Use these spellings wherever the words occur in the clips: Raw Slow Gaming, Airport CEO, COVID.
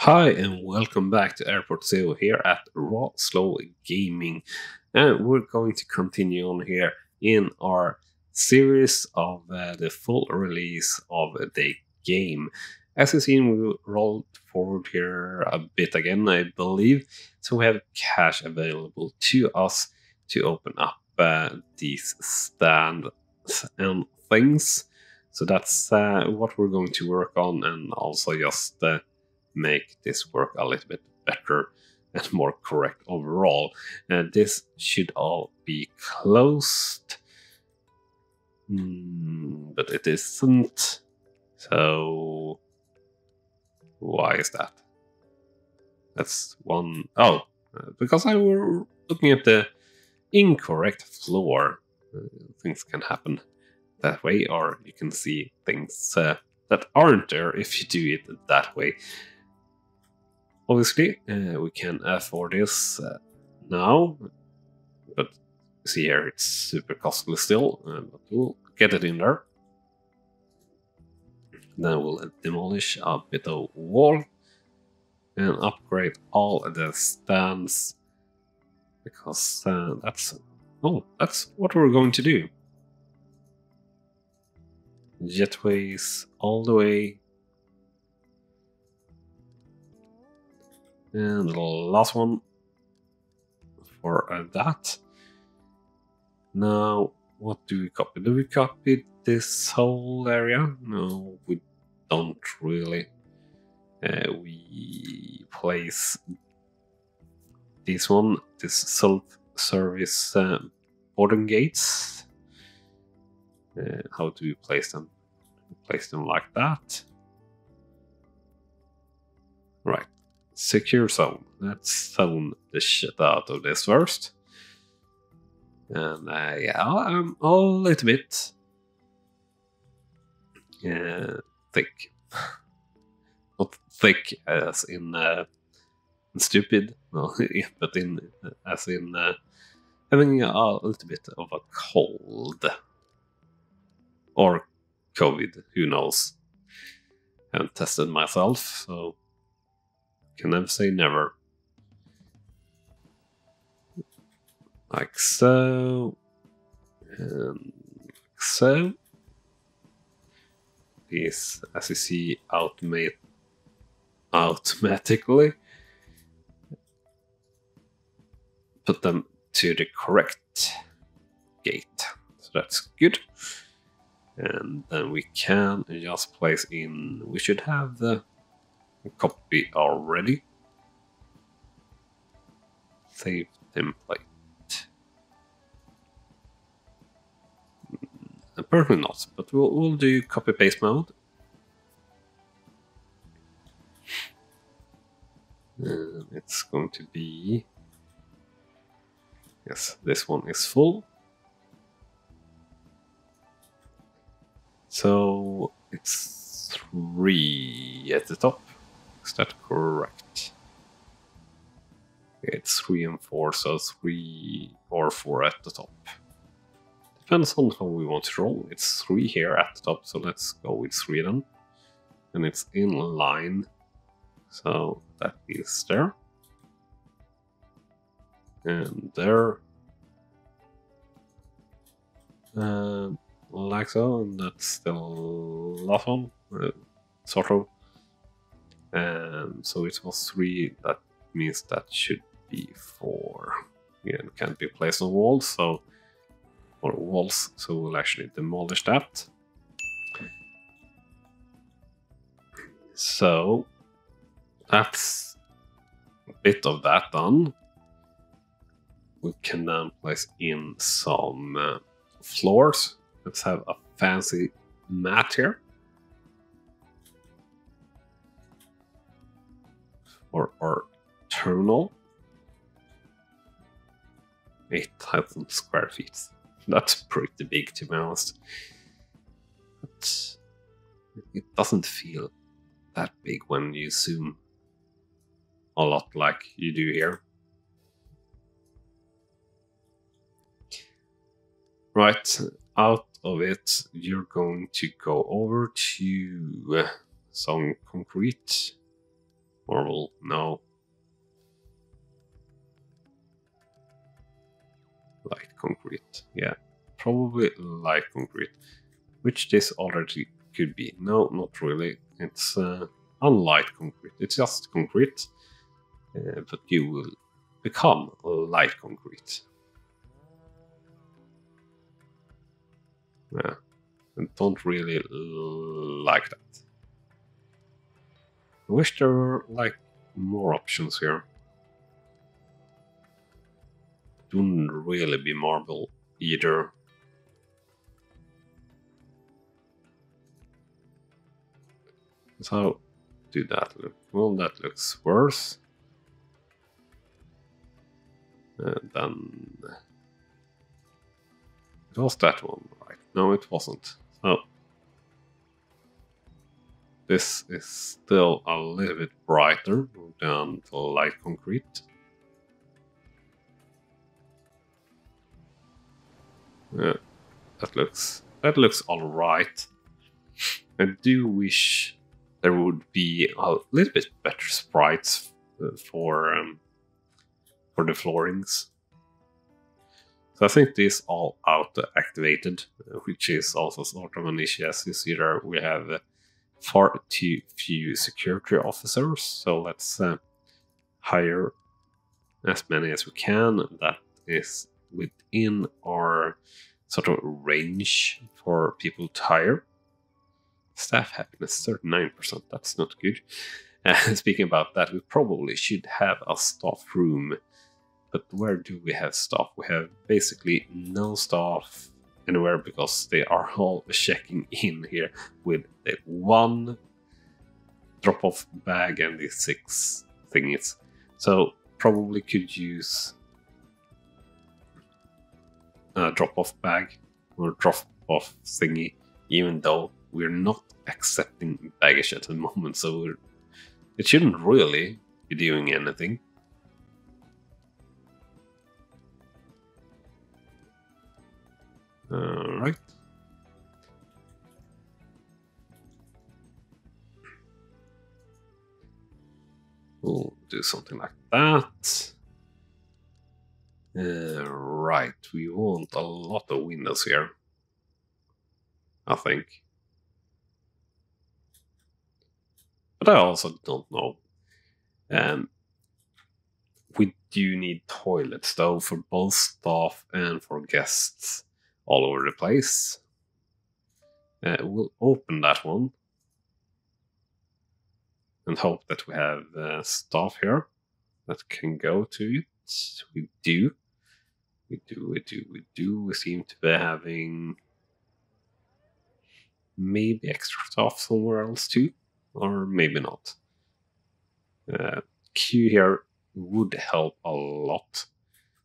Hi and welcome back to Airport CEO here at Raw Slow Gaming, and we're going to continue on here in our series of the full release of the game. As you've seen, we rolled forward here a bit again, I believe, so we have cash available to us to open up these stands and things. So that's what we're going to work on, and also just make this work a little bit better and more correct overall. And this should all be closed, but it isn't. So why is that? That's one. Oh, because I were looking at the incorrect floor. Things can happen that way, or you can see things that aren't there if you do it that way. Obviously, we can afford this now, but see here, it's super costly still, but we'll get it in there. Then we'll demolish a bit of wall and upgrade all the stands, because that's what we're going to do. Jetways all the way. And the last one for that. Now, what do we copy? Do we copy this whole area? No, we don't really. We place this one, this self-service boarding gates. How do we place them? We place them like that. Right. Secure zone. Let's zone the shit out of this first. And yeah, I'm a little bit thick. Not thick as in stupid, no, but in as in having a little bit of a cold. Or COVID, who knows? I haven't tested myself, so can never say never. Like so. And like so. These, as you see, automatically put them to the correct gate. So that's good. And then we can just place in, we should have the copy already. Save template. Apparently not, but we'll do copy paste mode. And it's going to be, yes, this one is full. So it's 3 at the top. Is that correct? It's 3 and 4, so 3 or 4 at the top. Depends on how we want to roll. It's 3 here at the top, so let's go with 3 then. And it's in line, so that is there. And there. Like so, and that's the last one, sort of. So it was 3, that means that should be 4. Yeah, it can't be placed on walls, so we'll actually demolish that. So that's a bit of that done. We can then place in some floors. Let's have a fancy mat here. Or our terminal. 8,000 square feet. That's pretty big, to be honest. But it doesn't feel that big when you zoom a lot like you do here. Right, out of it, you're going to go over to some concrete. normal? No. Light concrete. Yeah, probably light concrete, which this already could be. No, not really. It's unlight concrete. It's just concrete, but you will become light concrete. Yeah, I don't really like that. I wish there were like more options here. Wouldn't really be marble either. So do that look? Well, that looks worse. And then it was that one, right? No, it wasn't. So this is still a little bit brighter than the light concrete. Yeah, that looks all right. I do wish there would be a little bit better sprites for the floorings. So I think these all auto activated, which is also sort of an issue. As you see there, we have far too few security officers. So let's hire as many as we can. That is within our sort of range for people to hire. Staff happiness 39%, that's not good. Speaking about that, we probably should have a staff room, but where do we have staff? We have basically no staff anywhere because they are all checking in here with the one drop-off bag and the 6 thingies. So probably could use drop-off bag or drop-off thingy, even though we're not accepting baggage at the moment, so it shouldn't really be doing anything. Right. We'll do something like that. Right, we want a lot of windows here, I think. But I also don't know. We do need toilets, though, for both staff and for guests all over the place. We'll open that one and hope that we have staff here that can go to it. We do. We seem to be having maybe extra staff somewhere else too, or maybe not. Q here would help a lot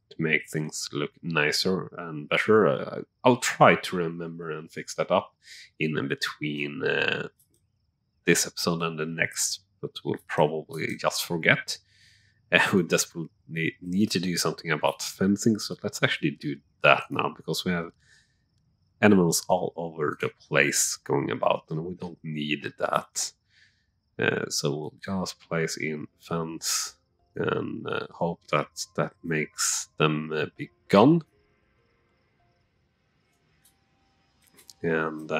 to make things look nicer and better. I'll try to remember and fix that up in between this episode and the next, but we'll probably just forget. We desperately need to do something about fencing, so let's actually do that now, because we have animals all over the place going about, and we don't need that. So we'll just place in fence and hope that that makes them be gone. And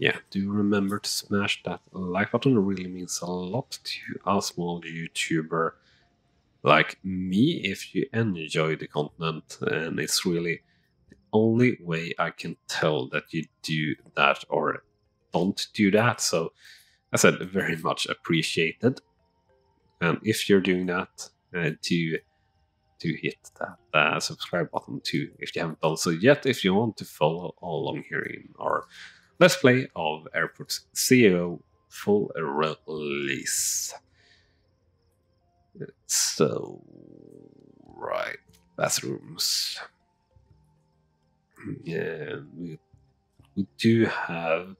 yeah, do remember to smash that like button. It really means a lot to a small YouTuber like me, if you enjoy the content, and it's really the only way I can tell that you do that or don't do that. So, as I said, very much appreciated. And if you're doing that, do hit that subscribe button too, if you haven't done so yet, if you want to follow along here in our Let's Play of Airport CEO full release. So, right, bathrooms. Yeah, we do have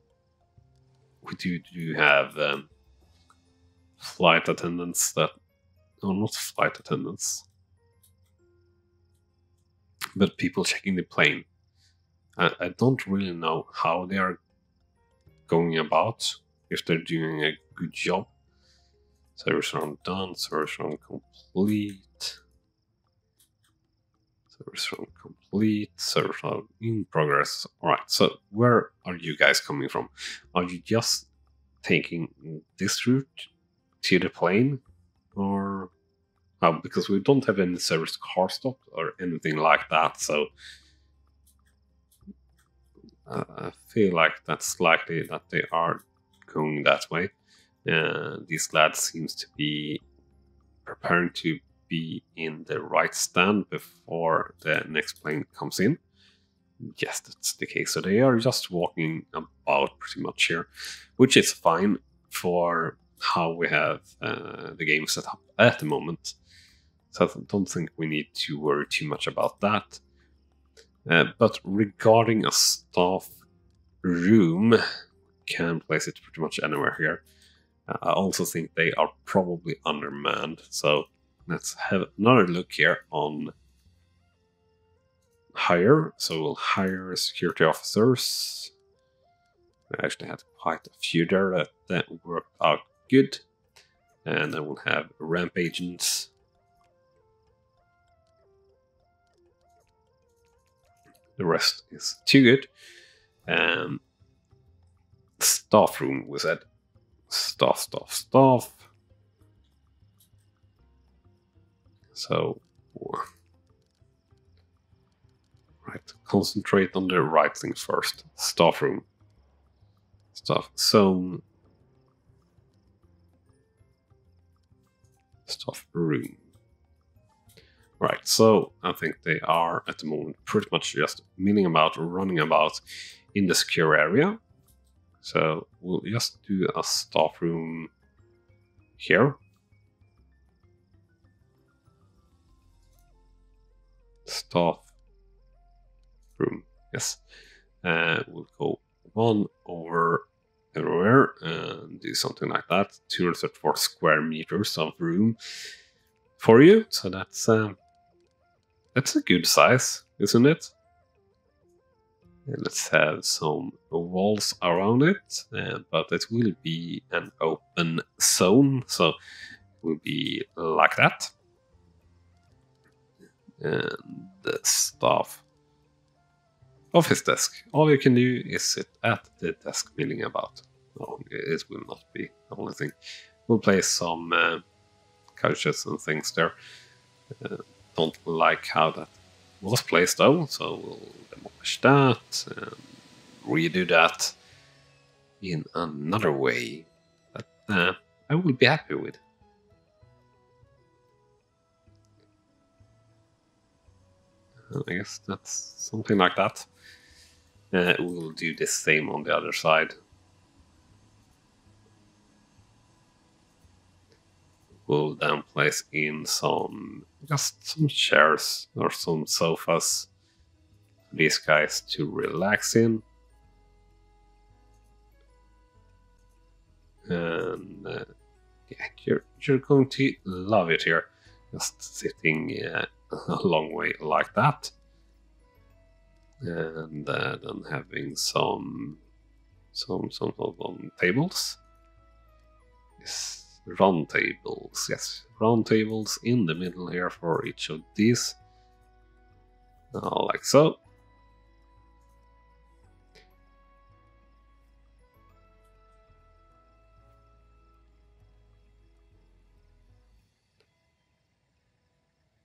flight attendants that, no, not flight attendants, but people checking the plane. I don't really know how they are going about, if they're doing a good job. Selection on done, selection on complete, selection on complete, selection on in progress. All right, so where are you guys coming from? Are you just taking this route to the plane, or because we don't have any service car stop or anything like that, so I feel like that's likely that they are going that way. This lad seems to be preparing to be in the right stand before the next plane comes in. Yes, that's the case. So they are just walking about pretty much here, which is fine for how we have the game set up at the moment. So I don't think we need to worry too much about that. But regarding a staff room, can place it pretty much anywhere here. I also think they are probably undermanned, so let's have another look here on hire. So we'll hire security officers. I actually had quite a few there that worked out good. And then we'll have ramp agents. The rest is too good. Staff room, we said. Staff. So, right, concentrate on the right thing first. Staff room. Staff zone. Staff room. Right, so I think they are at the moment pretty much just milling about, running about in the secure area. So we'll just do a staff room here. Staff room, yes. We'll go one over everywhere and do something like that. 234 square meters of room for you. So that's a good size, isn't it? Let's have some walls around it, but it will be an open zone, so it will be like that. And the staff office desk. All you can do is sit at the desk milling about. No, it will not be the only thing. We'll place some couches and things there. Don't like how that was placed though, so we'll demolish that and redo that in another way that I will be happy with. I guess that's something like that. We'll do the same on the other side. We'll then place in some, just some chairs or some sofas for these guys to relax in. And yeah, you're going to love it here, just sitting a long way like that. And then having some tables. Yes. Round tables, yes, round tables in the middle here for each of these, like so.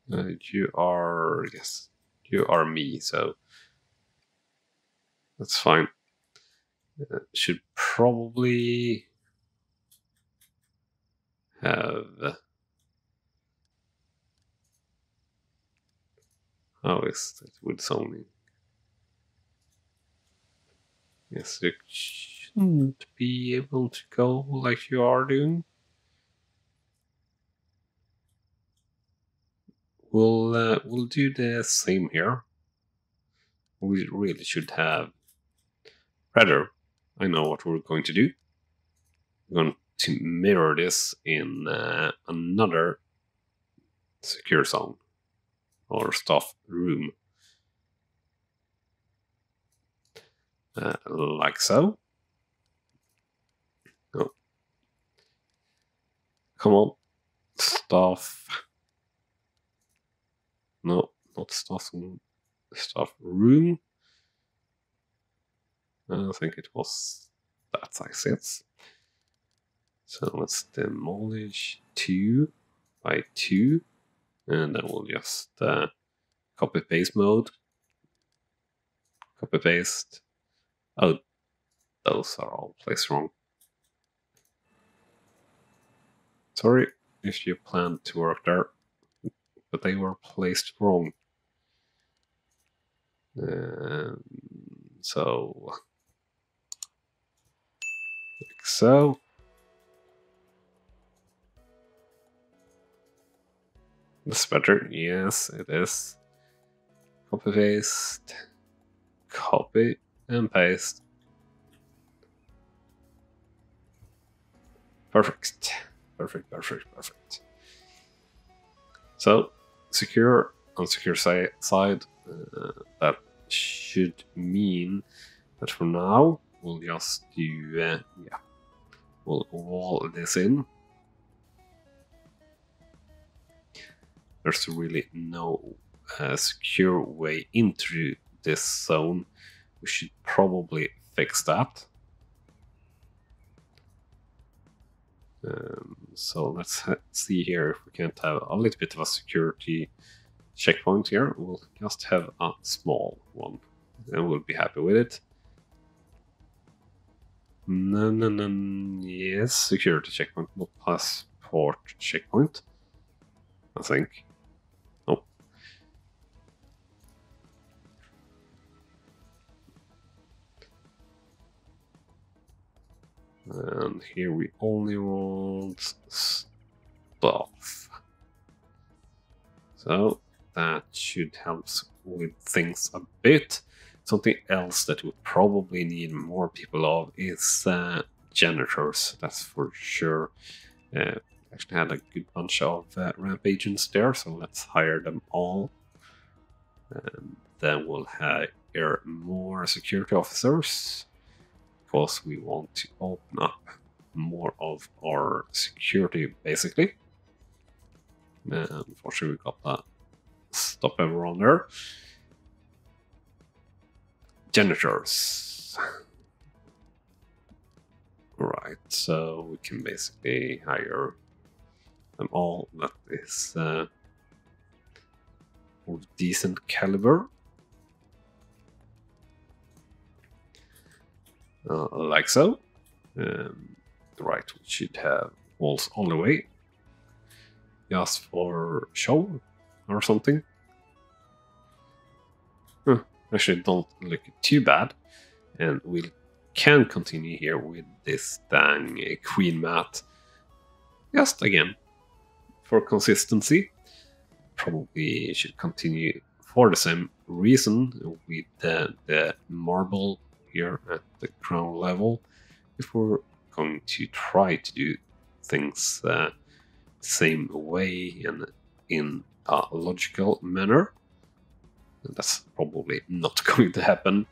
You are, yes, you are me, so that's fine. Should probably have, how is that with zoning? Yes, you shouldn't be able to go like you are doing. We'll do the same here. We really should have. Rather, I know what we're going to do. We're going to mirror this in another secure zone or staff room, like so. Oh. Come on. Staff. No, not staff. Staff room. I think it was that success. So let's demolish 2 by 2. And then we'll just copy paste mode. Copy paste. Oh, those are all placed wrong. Sorry if you planned to work there, but they were placed wrong. So, like so. This is better. Yes, it is. Copy paste. Copy and paste. Perfect. Perfect, perfect, perfect. So, secure, unsecure side. That should mean that for now, we'll just do, yeah, we'll wall this in. There's really no secure way into this zone. We should probably fix that. So let's see here if we can't have a little bit of a security checkpoint here. We'll just have a small one and we'll be happy with it. No, no, no, yes, security checkpoint, not passport checkpoint, I think. And here we only want stuff. So that should help with things a bit. Something else that we probably need more people of is janitors, that's for sure. Actually had a good bunch of ramp agents there, so let's hire them all. And then we'll hire more security officers. Because we want to open up more of our security, basically. Unfortunately, we got that stop everyone there. Janitors. Right, so we can basically hire them all. That is of decent caliber. Like so. Right, we should have walls all the way. Just for show or something. Huh, actually, don't look too bad. And we can continue here with this dang queen mat. Just again, for consistency. Probably should continue for the same reason with the marble here at the ground level, if we're going to try to do things the same way and in a logical manner. That's probably not going to happen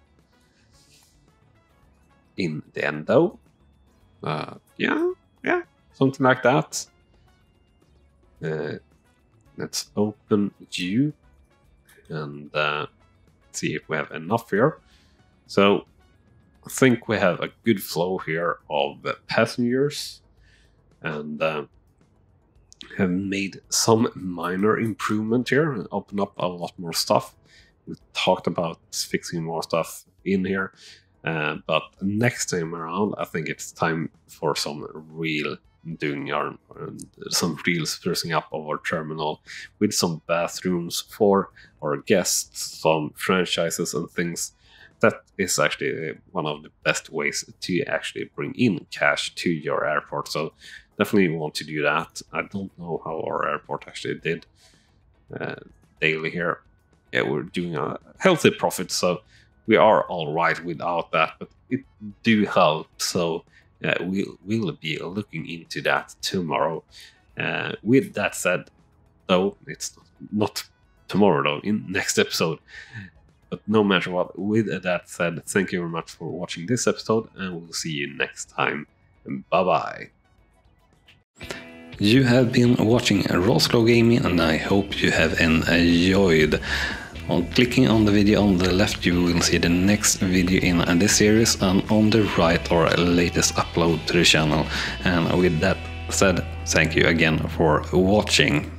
in the end, though. Yeah, something like that. Let's open you and see if we have enough here. So, I think we have a good flow here of passengers and have made some minor improvement here and opened up a lot more stuff. We talked about fixing more stuff in here, but next time around, I think it's time for some real doing our, some real sprucing up of our terminal with some bathrooms for our guests, some franchises and things. That is actually one of the best ways to actually bring in cash to your airport. So definitely want to do that. I don't know how our airport actually did daily here. Yeah, we're doing a healthy profit, so we are all right without that, but it do help. So we will be looking into that tomorrow. With that said, though, it's not tomorrow though, in next episode. But no matter what, with that said, thank you very much for watching this episode, and we'll see you next time. Bye-bye. You have been watching Raw Slow Gaming, and I hope you have enjoyed. On clicking on the video on the left you will see the next video in this series, and on the right our latest upload to the channel. And with that said, thank you again for watching.